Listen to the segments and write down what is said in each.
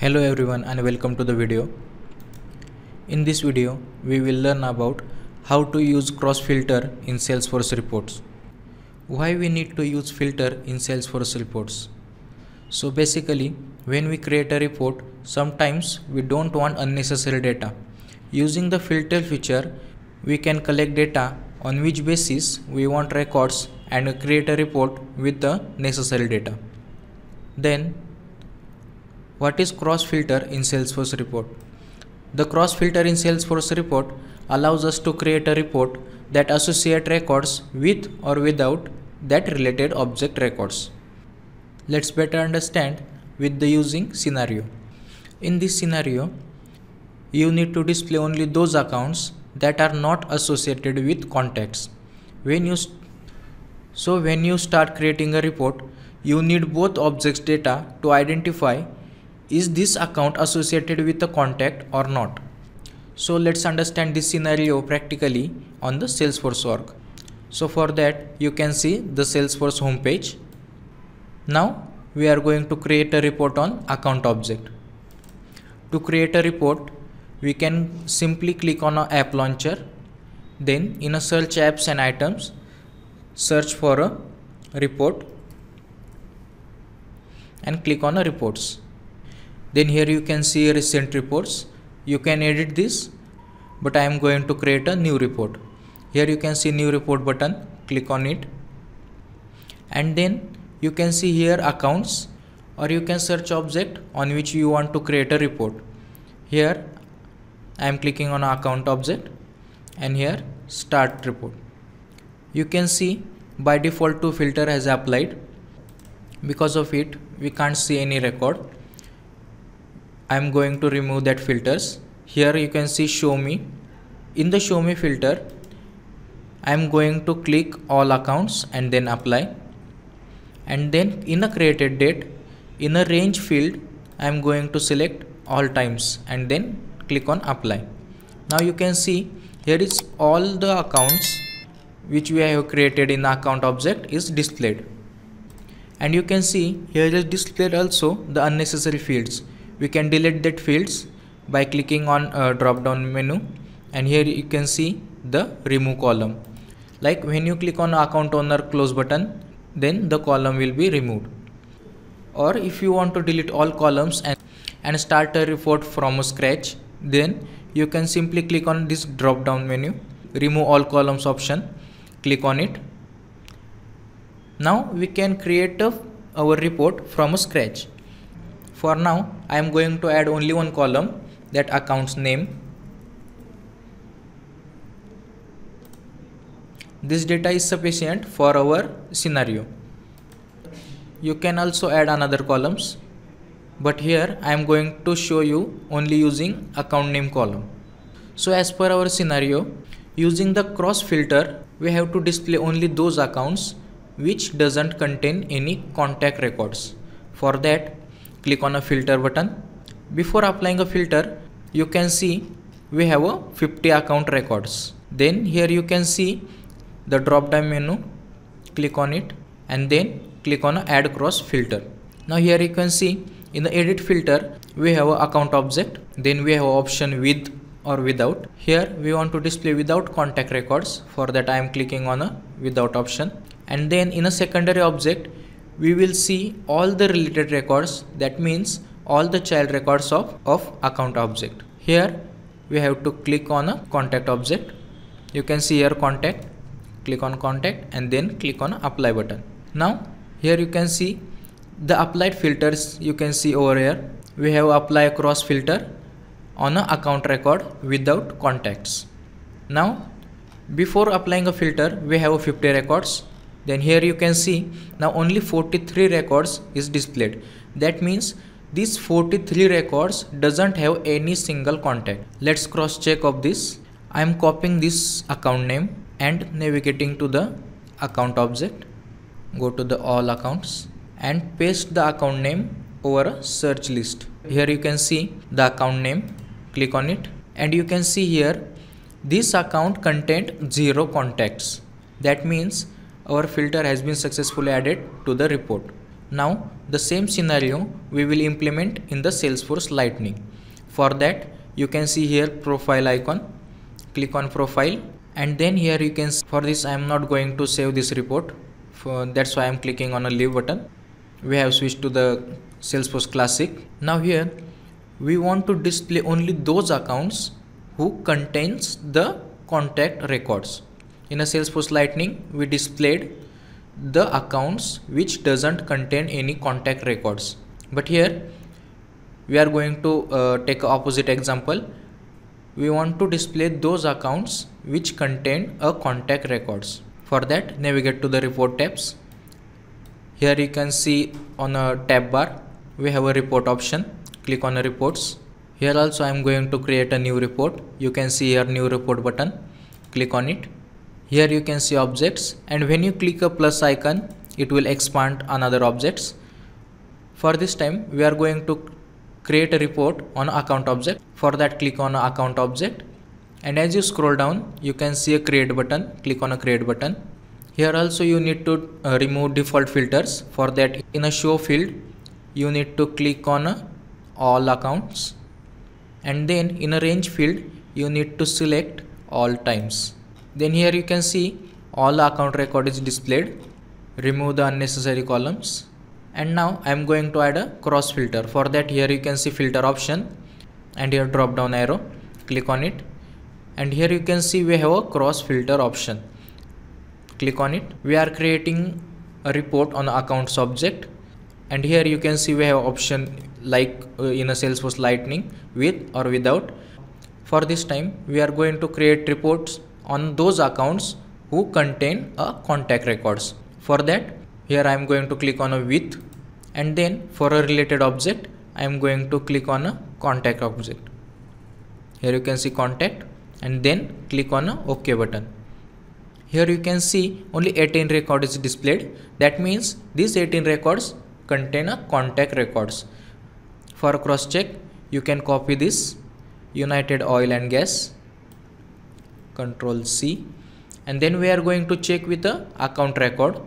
Hello everyone and welcome to the video. In this video we will learn about how to use cross filter in Salesforce reports. Why we need to use filter in Salesforce reports? So basically when we create a report, sometimes we don't want unnecessary data. Using the filter feature we can collect data on which basis we want records and create a report with the necessary data. Then what is cross filter in Salesforce report? The cross filter in Salesforce report allows us to create a report that associates records with or without that related object records. Let's better understand with the using scenario. In this scenario, you need to display only those accounts that are not associated with contacts. So when you start creating a report, you need both objects data to identify is this account associated with the contact or not. So let's understand this scenario practically on the Salesforce org. So for that you can see the Salesforce homepage. Now we are going to create a report on account object. To create a report we can simply click on an app launcher, then in a search apps and items search for a report and click on a reports. Then here you can see recent reports. You can edit this, but I am going to create a new report. Here you can see new report button, click on it. And then you can see here accounts, or you can search object on which you want to create a report. Here I am clicking on account object and here start report. You can see by default 2 filter has applied. Because of it we can't see any record. I am going to remove that filters. Here you can see show me. In the show me filter I am going to click all accounts and then apply, and then in a created date, in a range field I am going to select all times and then click on apply. Now you can see here is all the accounts which we have created in account object is displayed, and you can see here is displayed also the unnecessary fields. We can delete that fields by clicking on drop down menu, and here you can see the remove column. Like when you click on account owner close button, then the column will be removed. Or if you want to delete all columns and start a report from scratch, then you can simply click on this drop down menu, remove all columns option, click on it. Now we can create our report from scratch. For now, I am going to add only one column, that account's name. This data is sufficient for our scenario. You can also add another columns, but here I am going to show you only using account name column. So as per our scenario, using the cross filter, we have to display only those accounts which doesn't contain any contact records. For that, click on a filter button. Before applying a filter you can see we have a 50 account records. Then here you can see the drop down menu, click on it and then click on add cross filter. Now here you can see in the edit filter we have an account object, then we have option with or without. Here we want to display without contact records. For that I am clicking on a without option, and then in a secondary object we will see all the related records, that means all the child records of account object. Here we have to click on a contact object. You can see here contact, click on contact and then click on apply button. Now here you can see the applied filters. You can see over here we have apply cross filter on an account record without contacts. Now before applying a filter we have 50 records. Then here you can see now only 43 records is displayed. That means these 43 records doesn't have any single contact. Let's cross check of this. I am copying this account name and navigating to the account object. Go to the all accounts and paste the account name over a search list. Here you can see the account name. Click on it and you can see here this account contained 0 contacts. That means our filter has been successfully added to the report. Now The same scenario we will implement in the Salesforce Lightning. For that, you can see here profile icon, click on profile, and then here you can see, for this I am not going to save this report, that's why I am clicking on a leave button. We have switched to the Salesforce Classic. Now here we want to display only those accounts who contains the contact records. In a Salesforce Lightning we displayed the accounts which doesn't contain any contact records, but here we are going to take an opposite example. We want to display those accounts which contain a contact records. For that, navigate to the report tabs. Here you can see on a tab bar we have a report option. Click on reports. Here also I am going to create a new report. You can see here new report button. Click on it. Here you can see objects, and when you click a plus icon it will expand another objects. For this time we are going to create a report on account object. For that, click on account object, and as you scroll down you can see a create button. Click on a create button. Here also you need to remove default filters. For that, in a show field you need to click on all accounts, and then in a range field you need to select all times. Then here you can see all account record is displayed. Remove the unnecessary columns. And now I am going to add a cross filter. For that, here you can see filter option, and here drop down arrow, click on it, and here you can see we have a cross filter option. Click on it. We are creating a report on accounts object, and here you can see we have option like in a Salesforce Lightning, with or without. For this time we are going to create reports on those accounts who contain a contact records. For that, here I am going to click on a with, and then for a related object I am going to click on a contact object. Here you can see contact, and then click on a OK button. Here you can see only 18 records is displayed. That means these 18 records contain a contact records. For a cross check you can copy this United Oil and Gas, Control C, and then we are going to check with the account record.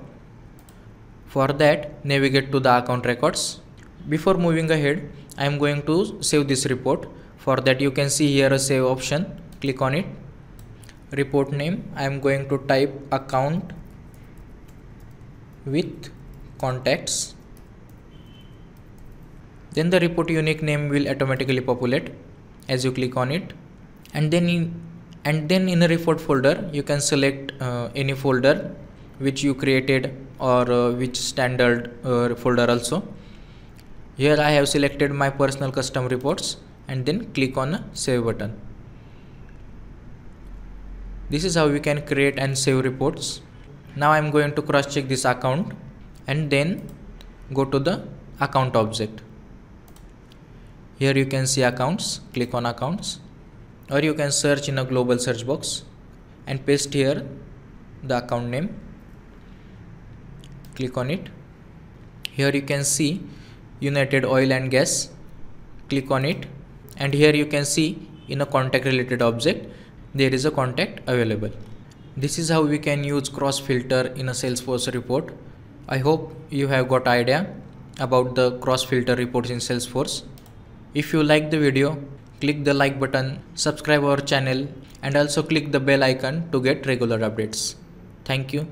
For that, navigate to the account records. Before moving ahead, I am going to save this report. For that, you can see here a save option. Click on it. Report name, I am going to type account with contacts. Then the report unique name will automatically populate as you click on it. And then in a report folder you can select any folder which you created, or which standard folder also. Here I have selected my personal custom reports, and then click on save button. This is how we can create and save reports. Now I am going to cross check this account, and then go to the account object. Here you can see accounts. Click on accounts, or you can search in a global search box and paste here the account name. Click on it. Here you can see United Oil and Gas. Click on it, and here you can see in a contact related object there is a contact available. This is how we can use cross filter in a Salesforce report. I hope you have got idea about the cross filter reports in Salesforce. If you like the video, click the like button, subscribe our channel, and also click the bell icon to get regular updates. Thank you.